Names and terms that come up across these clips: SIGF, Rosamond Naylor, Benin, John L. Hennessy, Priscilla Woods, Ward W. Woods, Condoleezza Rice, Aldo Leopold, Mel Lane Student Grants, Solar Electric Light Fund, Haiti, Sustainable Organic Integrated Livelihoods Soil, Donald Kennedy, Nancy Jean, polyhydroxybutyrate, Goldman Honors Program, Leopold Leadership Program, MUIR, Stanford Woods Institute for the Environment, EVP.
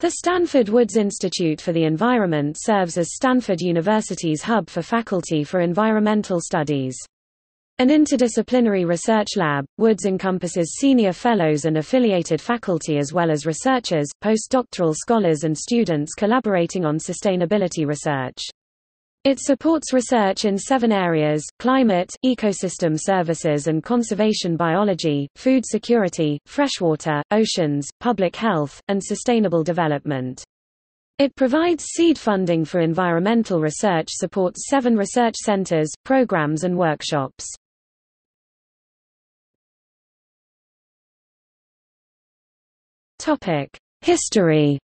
The Stanford Woods Institute for the Environment serves as Stanford University's hub for faculty for environmental studies. An interdisciplinary research lab, Woods encompasses senior fellows and affiliated faculty as well as researchers, postdoctoral scholars and students collaborating on sustainability research. It supports research in 7 areas: climate, ecosystem services and conservation biology, food security, freshwater, oceans, public health, and sustainable development. It provides seed funding for environmental research, supports 7 research centers, programs and workshops. History.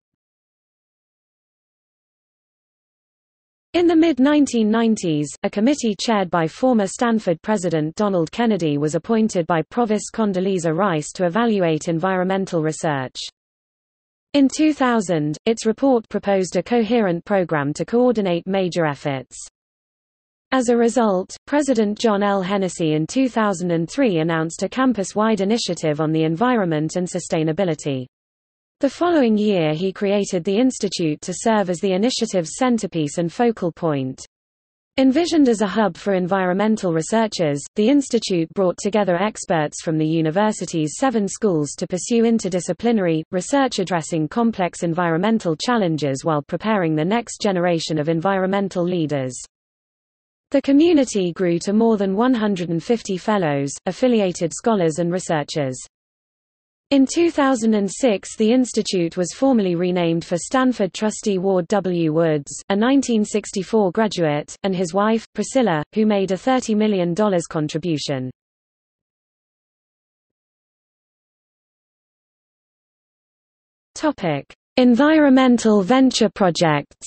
In the mid-1990s, a committee chaired by former Stanford President Donald Kennedy was appointed by Provost Condoleezza Rice to evaluate environmental research. In 2000, its report proposed a coherent program to coordinate major efforts. As a result, President John L. Hennessy in 2003 announced a campus-wide initiative on the environment and sustainability. The following year he created the institute to serve as the initiative's centerpiece and focal point. Envisioned as a hub for environmental researchers, the institute brought together experts from the university's 7 schools to pursue interdisciplinary research addressing complex environmental challenges while preparing the next generation of environmental leaders. The community grew to more than 150 fellows, affiliated scholars and researchers. In 2006 the institute was formally renamed for Stanford trustee Ward W. Woods, a 1964 graduate, and his wife, Priscilla, who made a $30 million contribution. Environmental venture projects.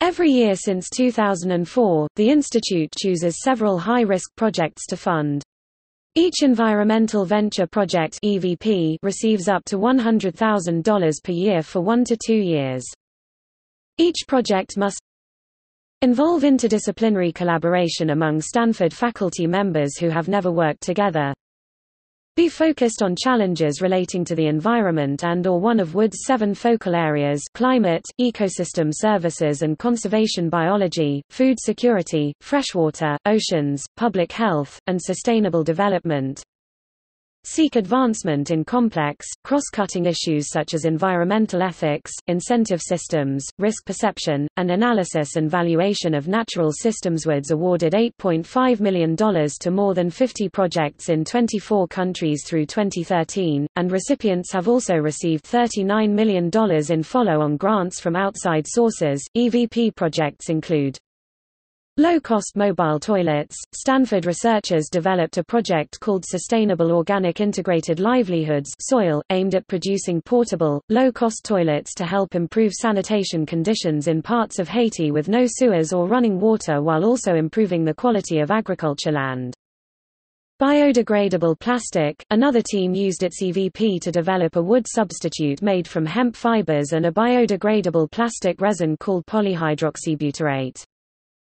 Every year since 2004, the institute chooses several high-risk projects to fund. Each environmental venture project (EVP) receives up to $100,000 per year for 1 to 2 years. Each project must involve interdisciplinary collaboration among Stanford faculty members who have never worked together, be focused on challenges relating to the environment and/or one of Wood's 7 focal areas: climate, ecosystem services and conservation biology, food security, freshwater, oceans, public health, and sustainable development. Seek advancement in complex, cross-cutting issues such as environmental ethics, incentive systems, risk perception, and analysis and valuation of natural systems. Woods awarded $8.5 million to more than 50 projects in 24 countries through 2013, and recipients have also received $39 million in follow-on grants from outside sources. EVP projects include low-cost mobile toilets. Stanford researchers developed a project called Sustainable Organic Integrated Livelihoods Soil, aimed at producing portable, low-cost toilets to help improve sanitation conditions in parts of Haiti with no sewers or running water, while also improving the quality of agriculture land. Biodegradable plastic. Another team used its EVP to develop a wood substitute made from hemp fibers and a biodegradable plastic resin called polyhydroxybutyrate.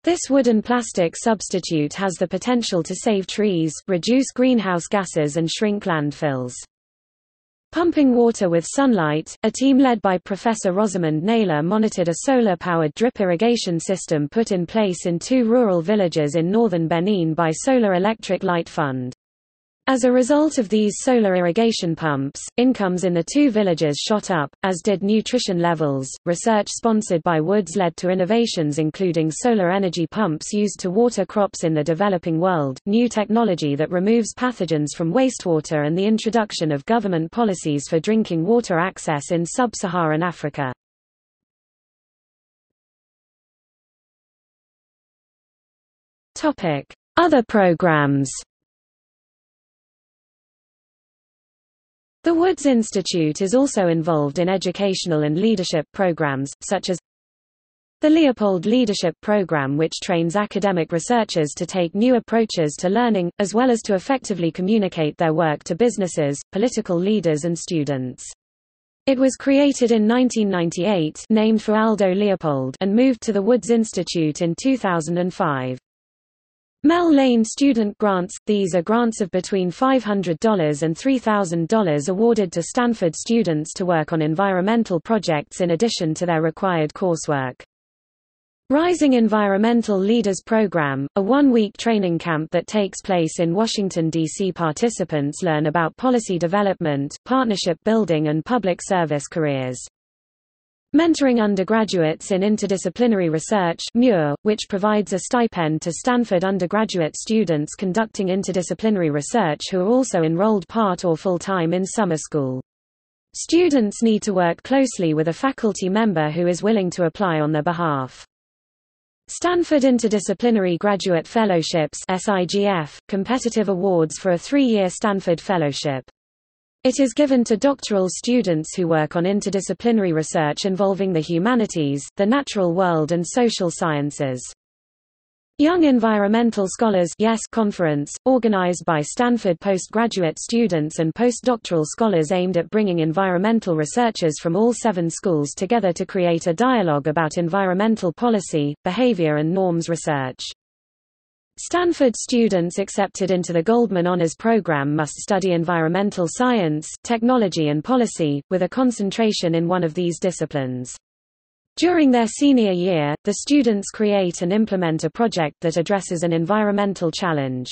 This wood and plastic substitute has the potential to save trees, reduce greenhouse gases and shrink landfills. Pumping water with sunlight. A team led by Professor Rosamond Naylor monitored a solar-powered drip irrigation system put in place in 2 rural villages in northern Benin by Solar Electric Light Fund. As a result of these solar irrigation pumps, incomes in the 2 villages shot up, as did nutrition levels. Research sponsored by Woods led to innovations including solar energy pumps used to water crops in the developing world, new technology that removes pathogens from wastewater, and the introduction of government policies for drinking water access in sub-Saharan Africa. Other programs. The Woods Institute is also involved in educational and leadership programs, such as the Leopold Leadership Program, which trains academic researchers to take new approaches to learning, as well as to effectively communicate their work to businesses, political leaders and students. It was created in 1998, named for Aldo Leopold, and moved to the Woods Institute in 2005. Mel Lane Student Grants – these are grants of between $500 and $3,000 awarded to Stanford students to work on environmental projects in addition to their required coursework. Rising Environmental Leaders Program – a one-week training camp that takes place in Washington, D.C. Participants learn about policy development, partnership building and public service careers. Mentoring undergraduates in interdisciplinary research (MUIR), which provides a stipend to Stanford undergraduate students conducting interdisciplinary research who are also enrolled part or full-time in summer school. Students need to work closely with a faculty member who is willing to apply on their behalf. Stanford Interdisciplinary Graduate Fellowships (SIGF), competitive awards for a three-year Stanford fellowship. It is given to doctoral students who work on interdisciplinary research involving the humanities, the natural world and social sciences. Young Environmental Scholars (YES) Conference, organized by Stanford postgraduate students and postdoctoral scholars aimed at bringing environmental researchers from all 7 schools together to create a dialogue about environmental policy, behavior and norms research. Stanford students accepted into the Goldman Honors Program must study environmental science, technology and policy, with a concentration in one of these disciplines. During their senior year, the students create and implement a project that addresses an environmental challenge.